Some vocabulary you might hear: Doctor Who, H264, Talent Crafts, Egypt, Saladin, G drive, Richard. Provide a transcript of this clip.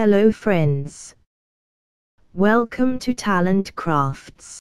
Hello friends. Welcome to Talent Crafts.